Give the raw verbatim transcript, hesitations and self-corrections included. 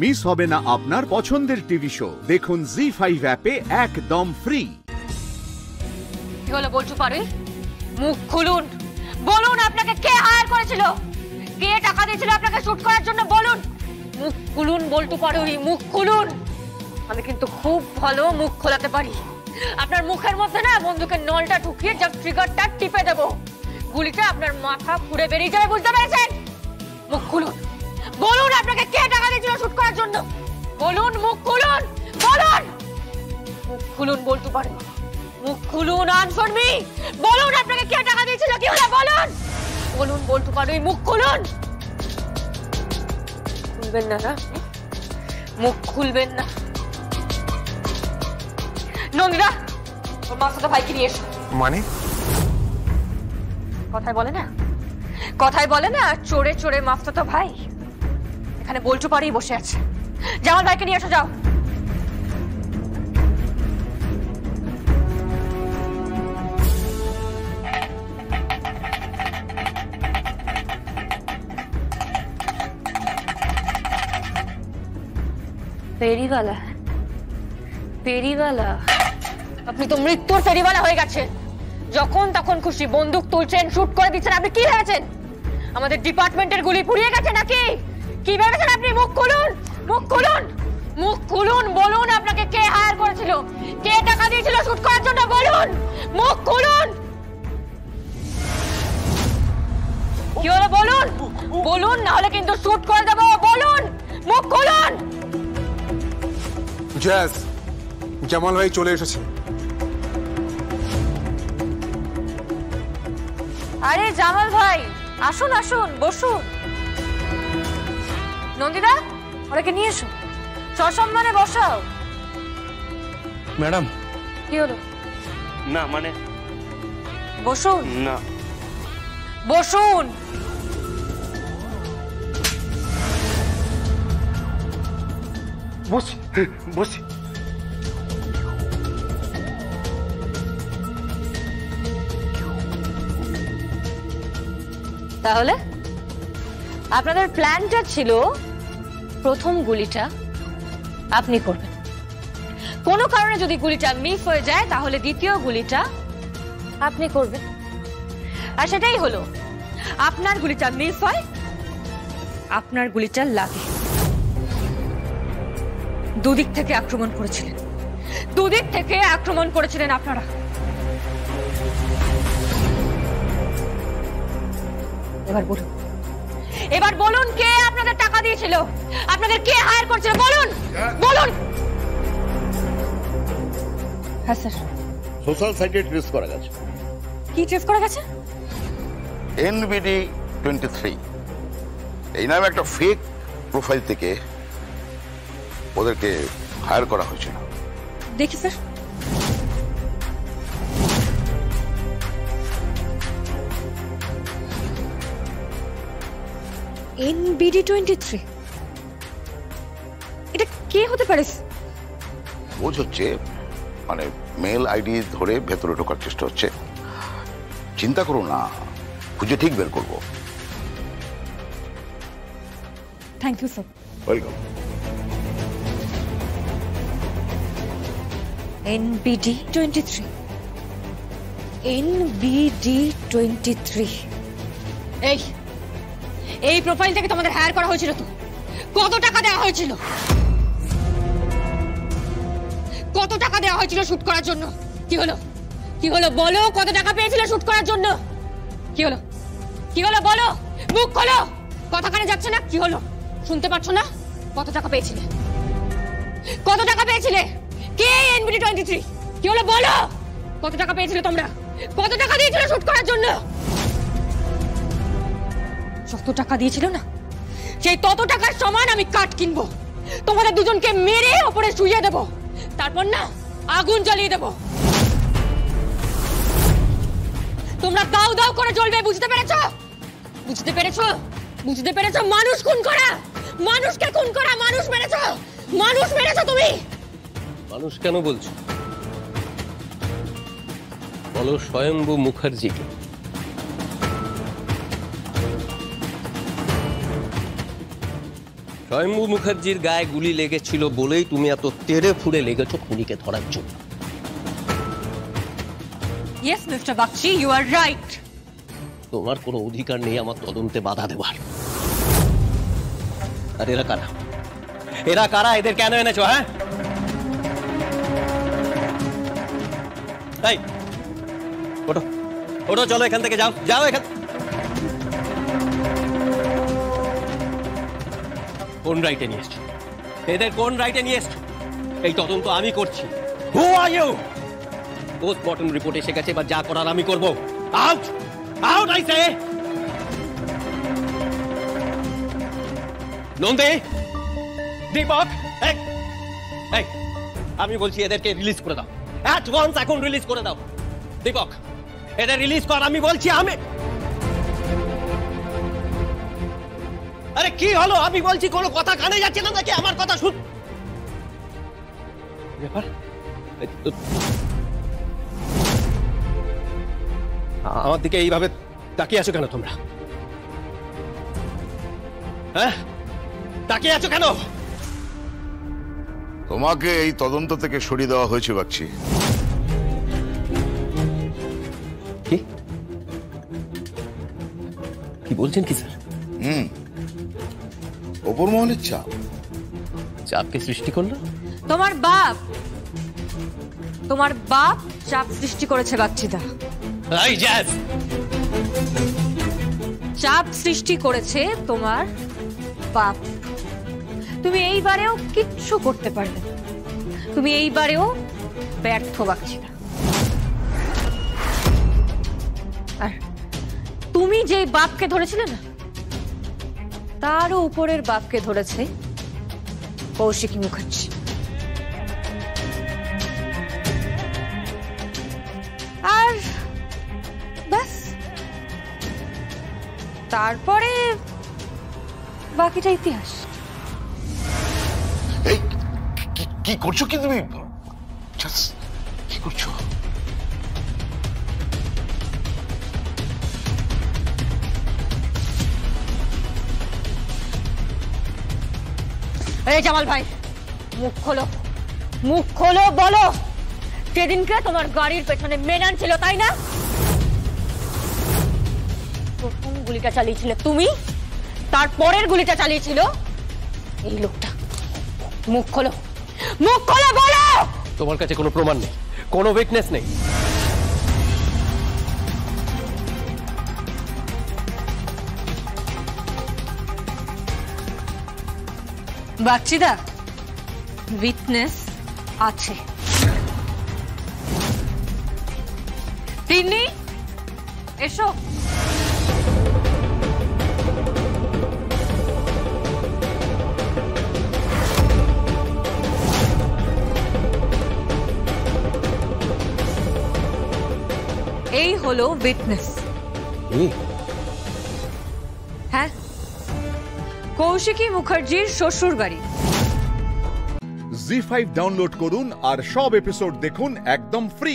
Miss হবে না আপনার পছন্দের টিভি শো। দেখুন জি ফাইভ অ্যাপে একদম ফ্রি। কি হলো বলছো পারে? মুখ খুলুন, বলুন আপনাকে কে হায়ার করেছিল, কে টাকা দিয়েছিল আপনাকে শুট করার জন্য, বলুন। মুখ খুলুন বলতে পারে, মুখ খুলুন। আমি কিন্তু খুব ভালো মুখ খোলাতে পারি। আপনার মুখের মধ্যে না বন্দুকের নলটা ঢুকিয়ে জাস্ট ট্রিগারটা টিপে দেব, গুলিটা আপনার মাথা ফুড়ে বেরিয়ে যাবে, বুঝতে পেরেছেন? মুখ খুলুন, বলুন আপনাকে কে টাকা দিয়েছিল শুট করার জন্য, বলুন। মুখ খুলুন, বলুন। মুখ খুলুন বলতে পারে, মুখ খুলুন। আনসার মি, বলুন আপনাকে কে টাকা দিয়েছিল, কি হলো, বলুন। বলুন বলতে পারে, মুখ খুলুন। খুলবেন না না, মুখ খুলবেন না। নন্দিরা, ওর মার সাথে ভাইকে নিয়ে এসো। মানে কথাই বলে না, কথাই বলে না, চোরে চোরে মাফতা তো ভাই এখানে বলছো পারি বসে আছে। জামাল ভাইকে নিয়ে এসো, যাও। ফেরিওয়ালা, ফেরিওয়ালা, আপনি তো মৃত্যুর ফেরিওয়ালা হয়ে গেছেন। যখন তখন খুশি বন্দুক তুলছেন, শুট করে দিচ্ছেন। আপনি কি ভেবেছেন আমাদের ডিপার্টমেন্টের গুলি পুড়িয়ে গেছে নাকি? কি ভেবেছেন আপনি? মুখ খুলুন, মুখ খুলুন, মুখ খুলুন। বলুন আপনাকে কে হায়ার করেছিল, কে টাকা দিয়েছিল শুট করার জন্য, বলুন। মুখ খুলুন, কি হলো, বলুন। বলুন, না হলে কিন্তু শুট করে দেবো, বলুন। মুখ খুলুন। জ্যাজ, জামাল ভাই চলে এসেছে। আরে জামাল ভাই, আসুন আসুন, বসুন। নন্দিদা, ওনাকে নিয়ে এসো, সসম্মানে বসাও। ম্যাডাম, কি হলো? না মানে, বসুন না, বসুন। বসি বসি। তাহলে আপনাদের প্ল্যানটা ছিল, প্রথম গুলিটা আপনি করবেন, কোনো কারণে যদি গুলিটা মিস হয়ে যায় তাহলে দ্বিতীয় গুলিটা আপনি করবেন। আর সেটাই হলো, আপনার গুলিটা মিস হয়, আপনার গুলিটা লাগে। দুদিক থেকে আক্রমণ করেছিলেন, দুদিক থেকে আক্রমণ করেছিলেন আপনারা। এবার বলুন, এবার বলুন কে আপনাদের টাকা দিয়েছিল, আপনাদের কে হায়ার করেছিল, বলুন, বলুন। হ্যাঁ স্যার, সোশ্যাল সাইটে ট্রেস করা গেছে। কি ট্রেস করা গেছে? এনবিডি টোয়েন্টি থ্রি এই নামে একটা ফেক প্রোফাইল থেকে ওদেরকে হায়ার করা হয়েছিল। দেখি sir, N B D twenty three এটা কে হতে পারে? বোঝ হচ্ছে, মানে মেল আইডি ধরে ভেতরে ঢোকার চেষ্টা হচ্ছে। চিন্তা করো না, খুঁজে ঠিক বের করবো। Thank you sir. Welcome. N B D twenty three N B D twenty three এই এই প্রোফাইল থেকে তোমাদের হায়ার করা হয়েছিল তো? কত টাকা দেওয়া হয়েছিল, কত টাকা দেওয়া হয়েছিল শুট করার জন্য? কি হলো, কি হলো, বলো। কত টাকা পেয়েছিল শুট করার জন্য? কি হলো, কি হলো, বলো। মুখ খোলো, কথা কানে যাচ্ছে না। কি হলো, শুনতে পাচ্ছ না? কত টাকা পেয়েছিলে, কত টাকা পেয়েছিলে? কে N B D twenty three? কি হলো, বলো। কত টাকা পেয়েছিলে তোমরা, কত টাকা দিয়েছিল শুট করার জন্য? যত টাকা দিয়েছিল না, সেই তত টাকার সমান আমি কাঠ কিনবো। তোমাদের দুজনকে মেরে ওপরে শুয়ে দেব, তারপর না আগুন জ্বালিয়ে দেব। তোমরা দাও দাও করে জ্বলবে, বুঝতে পেরেছো? বুঝতে পেরেছো? বুঝতে পেরেছো? মানুষ খুন করা, মানুষকে খুন করা, মানুষ মেরেছো, মানুষ মেরেছো তুমি। মানুষ কেন বলছো বলো? স্বয়ম্ভু মুখার্জিকে। শম্ভু মুখার্জির গায়ে গুলি লেগেছিল বলেই তুমি এত তেড়ে ফুড়ে লেগেছো খুনিকে ধরার জন্য। Yes, Mister Bakshi, you are right. তোমার কোনো অধিকার নেই আমার তদন্তে বাধা দেওয়ার। আর এরা কারা? এরা কারা? এদের কেন এনেছো? হ্যাঁ, এই ওঠো ওঠো, চলো এখান থেকে যাও, যাও এখান। কোন রাইটে নিয়ে এসছো এদের? কোন রাইটে নিয়ে এসছো? এই তদন্ত আমি করছি। Who are you? Postmortem report এসে গেছে, বা যা করার আমি করবো। Out out I say. Nande, Deepak, এই এই আমি বলছি এদেরকে রিলিজ করে দাও। অ্যাট ওয়ান্স, এখন রিলিজ করে দাও। দীপক, এদের রিলিজ কর, আমি বলছি। আমি আরে কি হলো? আমি বলছি, কোনো কথা কানে যাচ্ছে না নাকি? আমার কথা শুন। ব্যাপার আমার দিকে এইভাবে তাকিয়ে আছো কেন তোমরা? হ্যাঁ, তাকিয়ে আছো কেন? তোমাকে এই তদন্ত থেকে সরিয়ে দেওয়া হয়েছে বাকচি। কি কি বলছেন কি স্যার? হুম, ওপর মহলের চাপ। চাপকে সৃষ্টি করলো তোমার বাপ। তোমার বাপ চাপ সৃষ্টি করেছে বাকচিদা। রাইট, জাস চাপ সৃষ্টি করেছে তোমার বাপ। তুমি এইবারেও কিচ্ছু করতে পারবে না। তুমি এইবারেও ব্যর্থ বাকচিদা। আর তুমি যে বাপকে ধরেছিলে না, তারও উপরের বাপকে ধরেছে কৌশিকী মুখার্জি। আর ব্যাস, তারপরে বাকিটা ইতিহাস। এই কি করছো কি তুমি? কি করছো? এই জামাল ভাই, মুখ খোলো, মুখ খোলো, বলো। সেদিনকে তোমার গাড়ির পেছনে মেনান ছিল, তাই না? প্রথম গুলিটা চালিয়েছিলে তুমি, তারপরের গুলিটা চালিয়েছিল এই লোকটা। মুখ খোলো, মুখ খোলো, বলো। তোমার কাছে কোনো প্রমাণ নেই, কোনো উইটনেস নেই? বাকচিদা, উইটনেস আছে। তিনি এসো। এই হলো উইটনেস। হ্যাঁ, কৌশিকী মুখার্জির শ্বশুর বাড়ি। জি ফাইভ ডাউনলোড করুন আর সব এপিসোড দেখুন একদম ফ্রি।